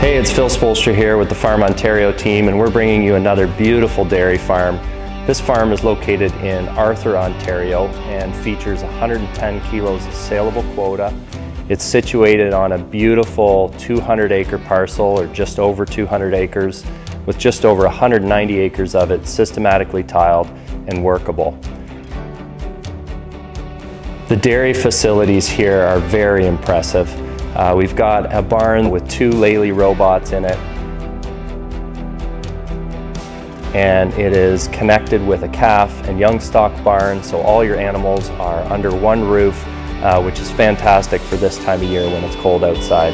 Hey, it's Phil Spolstra here with the Farm Ontario team, and we're bringing you another beautiful dairy farm. This farm is located in Arthur, Ontario, and features 110 kilos of saleable quota. It's situated on a beautiful 200-acre parcel, or just over 200 acres, with just over 190 acres of it systematically tiled and workable. The dairy facilities here are very impressive. We've got a barn with 2 Lely robots in it, and it is connected with a calf and young stock barn, so all your animals are under one roof, which is fantastic for this time of year when it's cold outside.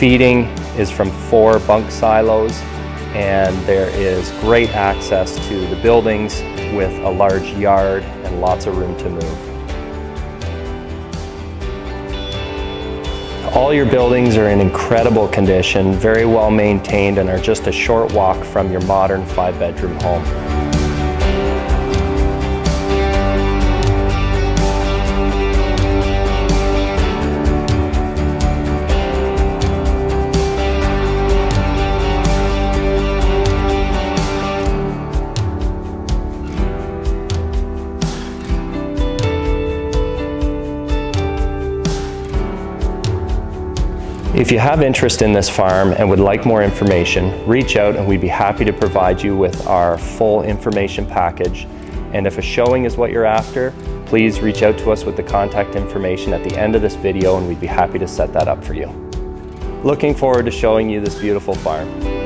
Feeding is from 4 bunk silos, and there is great access to the buildings with a large yard and lots of room to move. All your buildings are in incredible condition, very well maintained, and are just a short walk from your modern 5-bedroom home. If you have interest in this farm and would like more information, reach out and we'd be happy to provide you with our full information package. And if a showing is what you're after, please reach out to us with the contact information at the end of this video, and we'd be happy to set that up for you. Looking forward to showing you this beautiful farm.